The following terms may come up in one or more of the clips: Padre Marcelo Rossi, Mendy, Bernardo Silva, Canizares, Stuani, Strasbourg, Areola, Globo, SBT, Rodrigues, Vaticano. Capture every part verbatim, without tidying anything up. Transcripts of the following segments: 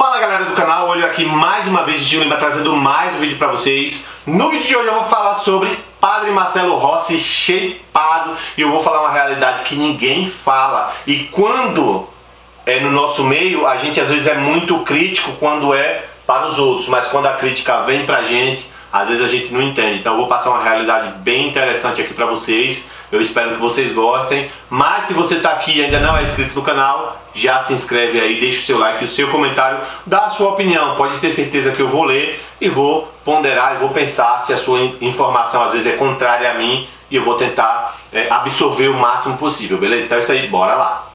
Fala galera do canal, eu aqui mais uma vez de Lima trazendo mais um vídeo pra vocês. No vídeo de hoje eu vou falar sobre Padre Marcelo Rossi shapeado. E eu vou falar uma realidade que ninguém fala. E quando é no nosso meio, a gente às vezes é muito crítico quando é para os outros. Mas quando a crítica vem pra gente, às vezes a gente não entende. Então eu vou passar uma realidade bem interessante aqui pra vocês. Eu espero que vocês gostem. Mas se você tá aqui e ainda não é inscrito no canal, já se inscreve aí, deixa o seu like, o seu comentário, dá a sua opinião. Pode ter certeza que eu vou ler e vou ponderar e vou pensar se a sua informação às vezes é contrária a mim. E eu vou tentar é, absorver o máximo possível, beleza? Então é isso aí, bora lá!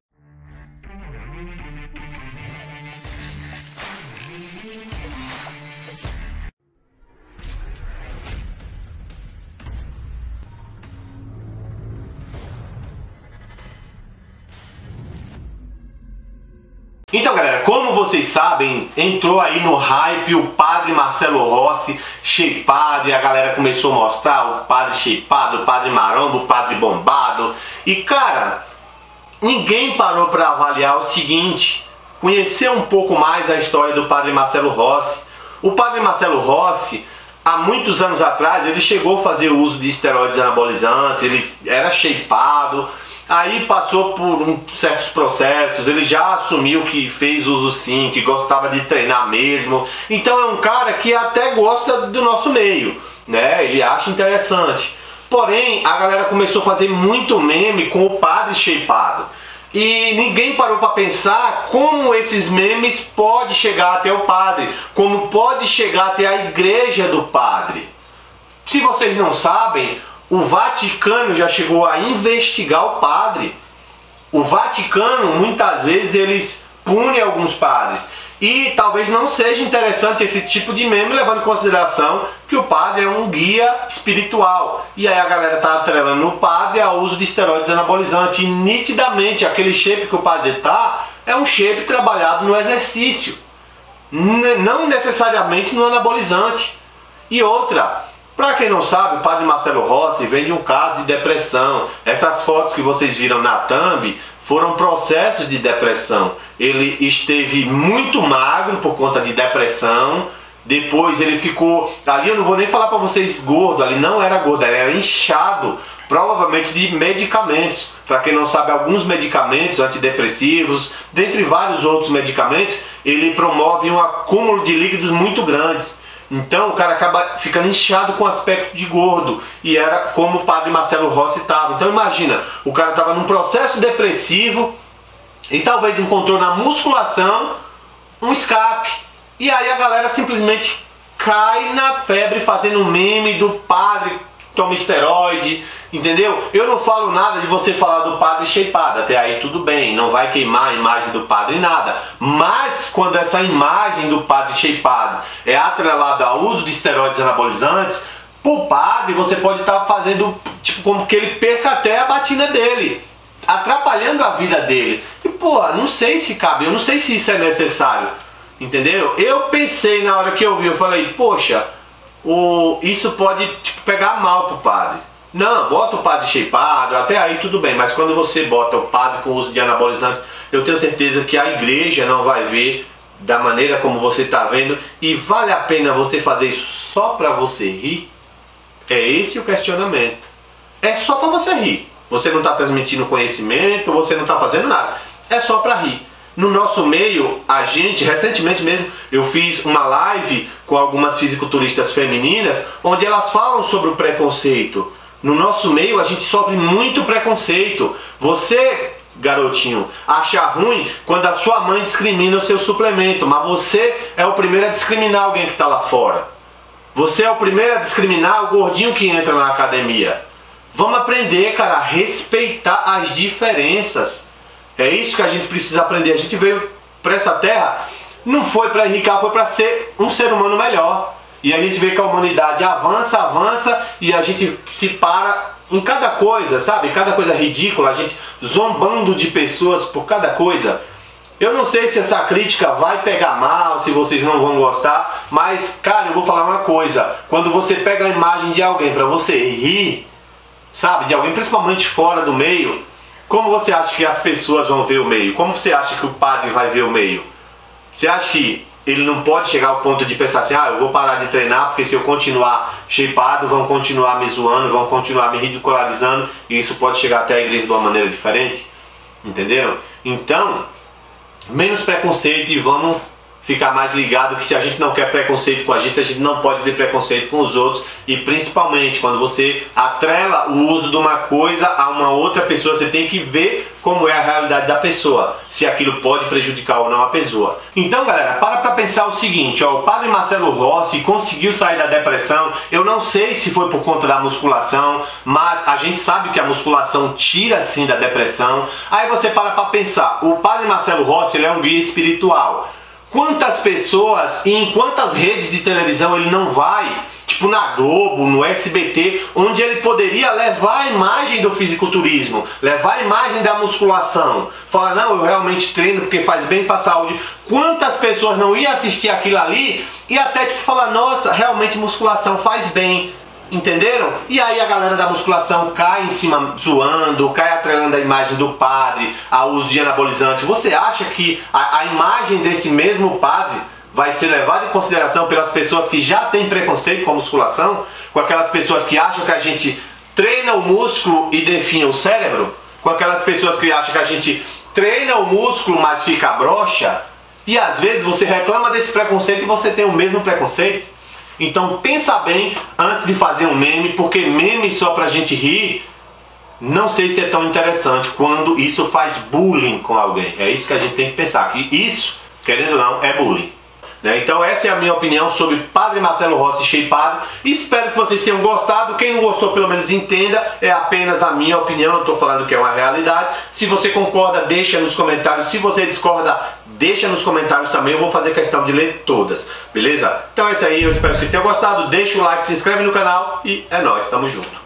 Então galera, como vocês sabem, entrou aí no hype o Padre Marcelo Rossi shapeado, e a galera começou a mostrar o padre shapeado, o padre maromba, o padre bombado. E cara, ninguém parou para avaliar o seguinte, conhecer um pouco mais a história do Padre Marcelo Rossi. O Padre Marcelo Rossi, há muitos anos atrás, ele chegou a fazer uso de esteroides anabolizantes, ele era shapeado. Aí passou por um, certos processos, ele já assumiu que fez uso sim, que gostava de treinar mesmo. Então é um cara que até gosta do nosso meio, né? Ele acha interessante. Porém, a galera começou a fazer muito meme com o padre shapeado. E ninguém parou para pensar como esses memes podem chegar até o padre, como pode chegar até a igreja do padre. Se vocês não sabem, o Vaticano já chegou a investigar o padre. O Vaticano, muitas vezes, eles punem alguns padres. E talvez não seja interessante esse tipo de meme, levando em consideração que o padre é um guia espiritual. E aí a galera tá atrelando o padre ao uso de esteroides anabolizantes. E nitidamente, aquele shape que o padre tá, é um shape trabalhado no exercício. Não necessariamente no anabolizante. E outra... Pra quem não sabe, o Padre Marcelo Rossi vem de um caso de depressão. Essas fotos que vocês viram na thumb foram processos de depressão. Ele esteve muito magro por conta de depressão. Depois ele ficou... Ali eu não vou nem falar pra vocês gordo. Ali não era gordo, ele era inchado. Provavelmente de medicamentos. Pra quem não sabe, alguns medicamentos antidepressivos, dentre vários outros medicamentos, ele promove um acúmulo de líquidos muito grandes. Então o cara acaba ficando inchado com aspecto de gordo. E era como o Padre Marcelo Rossi estava. Então imagina, o cara estava num processo depressivo e talvez encontrou na musculação um escape. E aí a galera simplesmente cai na febre fazendo um meme do padre que toma esteroide. Entendeu? Eu não falo nada de você falar do padre shapeado. Até aí tudo bem, não vai queimar a imagem do padre nada. Mas quando essa imagem do padre shapeado é atrelada ao uso de esteroides anabolizantes, pro padre você pode estar tá fazendo tipo como que ele perca até a batina dele, atrapalhando a vida dele. E pô, não sei se cabe, eu não sei se isso é necessário. Entendeu? Eu pensei na hora que eu vi, eu falei, poxa, o... isso pode tipo, pegar mal pro padre. Não, bota o padre shapeado, até aí tudo bem, mas quando você bota o padre com uso de anabolizantes, eu tenho certeza que a igreja não vai ver da maneira como você está vendo, e vale a pena você fazer isso só para você rir? É esse o questionamento. É só para você rir. Você não está transmitindo conhecimento, você não está fazendo nada. É só para rir. No nosso meio, a gente, recentemente mesmo, eu fiz uma live com algumas fisiculturistas femininas, onde elas falam sobre o preconceito. No nosso meio a gente sofre muito preconceito. Você, garotinho, acha ruim quando a sua mãe discrimina o seu suplemento, mas você é o primeiro a discriminar alguém que está lá fora. Você é o primeiro a discriminar o gordinho que entra na academia. Vamos aprender, cara, a respeitar as diferenças. É isso que a gente precisa aprender. A gente veio para essa terra, não foi para enriquecer, foi para ser um ser humano melhor. E a gente vê que a humanidade avança, avança e a gente se para em cada coisa, sabe? Cada coisa ridícula, a gente zombando de pessoas por cada coisa. Eu não sei se essa crítica vai pegar mal, se vocês não vão gostar, mas, cara, eu vou falar uma coisa. Quando você pega a imagem de alguém pra você rir, sabe? De alguém principalmente fora do meio, como você acha que as pessoas vão ver o meio? Como você acha que o padre vai ver o meio? Você acha que ele não pode chegar ao ponto de pensar assim, ah, eu vou parar de treinar porque se eu continuar shapeado, vão continuar me zoando, vão continuar me ridicularizando, e isso pode chegar até a igreja de uma maneira diferente? Entenderam? Então, menos preconceito e vamos ficar mais ligado que se a gente não quer preconceito com a gente, a gente não pode ter preconceito com os outros, e principalmente quando você atrela o uso de uma coisa a uma outra pessoa, você tem que ver como é a realidade da pessoa, se aquilo pode prejudicar ou não a pessoa. Então, galera, para pra pensar o seguinte, ó, o Padre Marcelo Rossi conseguiu sair da depressão, eu não sei se foi por conta da musculação, mas a gente sabe que a musculação tira sim da depressão. Aí você para pra pensar, o Padre Marcelo Rossi, ele é um guia espiritual. Quantas pessoas e em quantas redes de televisão ele não vai, tipo na Globo, no S B T, onde ele poderia levar a imagem do fisiculturismo, levar a imagem da musculação, falar, não, eu realmente treino porque faz bem para a saúde. Quantas pessoas não iam assistir aquilo ali e até tipo falar, nossa, realmente musculação faz bem. Entenderam? E aí a galera da musculação cai em cima zoando, cai atrelando a imagem do padre ao uso de anabolizante. Você acha que a, a imagem desse mesmo padre vai ser levada em consideração pelas pessoas que já têm preconceito com a musculação? Com aquelas pessoas que acham que a gente treina o músculo e definha o cérebro? Com aquelas pessoas que acham que a gente treina o músculo mas fica broxa? E às vezes você reclama desse preconceito e você tem o mesmo preconceito? Então pensa bem antes de fazer um meme, porque meme só pra gente rir, não sei se é tão interessante quando isso faz bullying com alguém. É isso que a gente tem que pensar, que isso, querendo ou não, é bullying. Né? Então essa é a minha opinião sobre Padre Marcelo Rossi shapeado. Espero que vocês tenham gostado. Quem não gostou, pelo menos entenda. É apenas a minha opinião, não estou falando que é uma realidade. Se você concorda, deixa nos comentários. Se você discorda, deixa nos comentários também, eu vou fazer questão de ler todas, beleza? Então é isso aí, eu espero que vocês tenham gostado, deixa o like, se inscreve no canal e é nóis, tamo junto.